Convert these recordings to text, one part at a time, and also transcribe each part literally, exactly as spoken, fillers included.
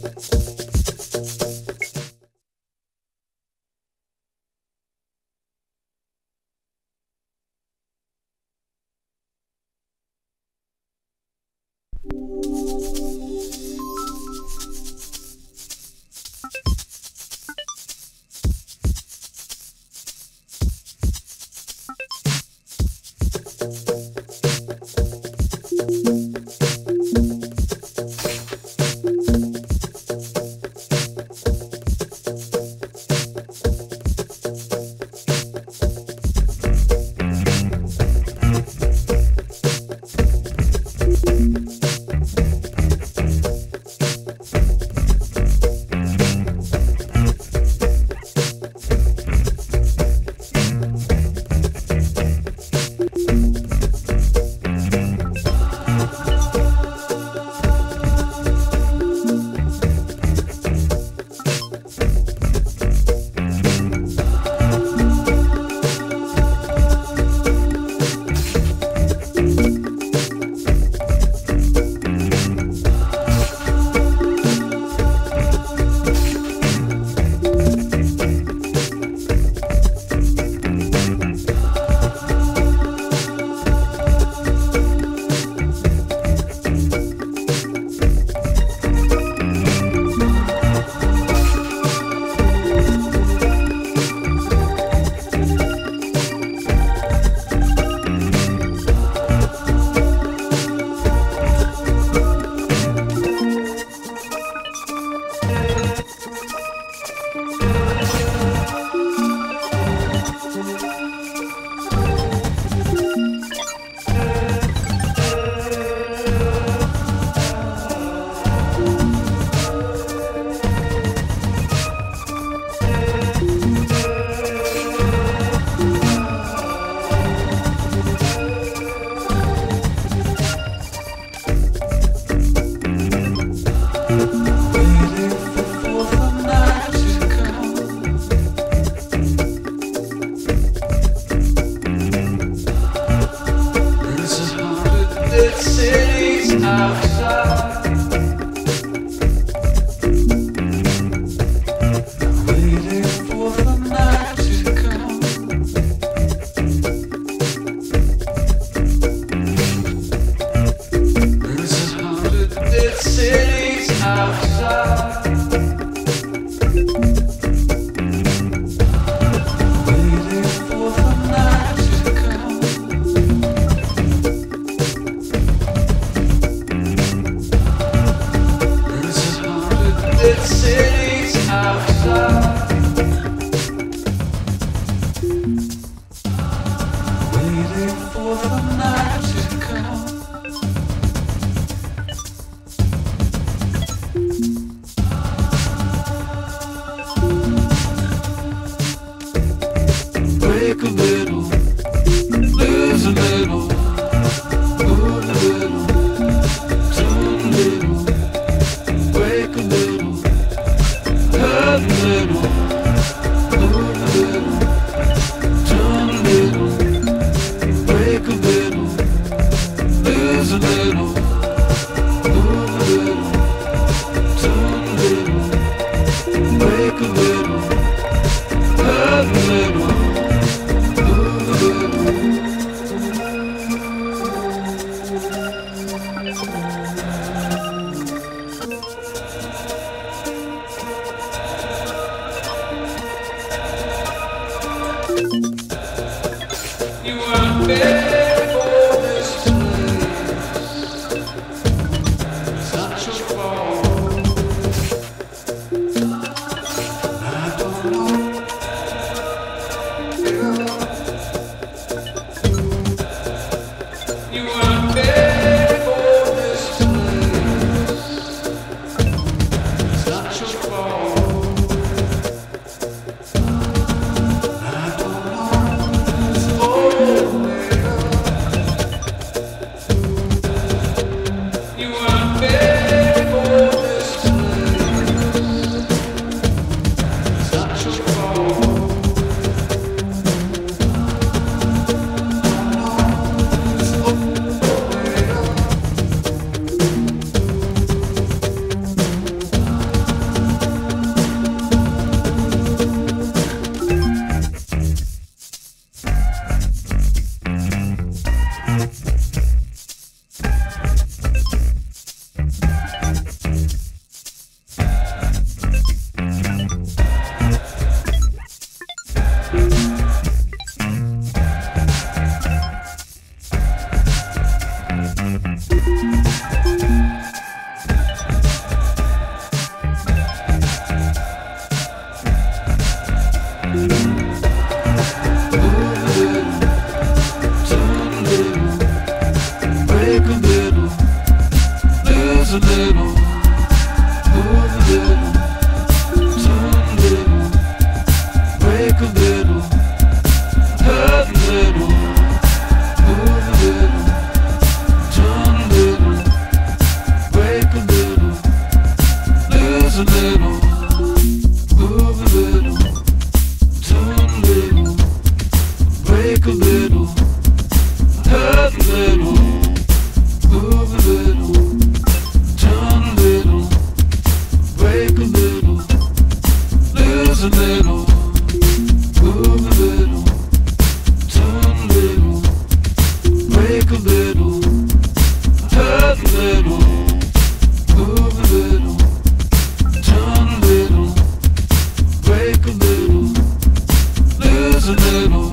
Little, break a little, hurt a little. a little, move a little, tune a little, break a little, hurt a little, move a little, tune a little, break a little, lose a little, move a little, tune a little, break a little, hurt a little, move a little, turn a little, break a little, lose a little.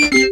You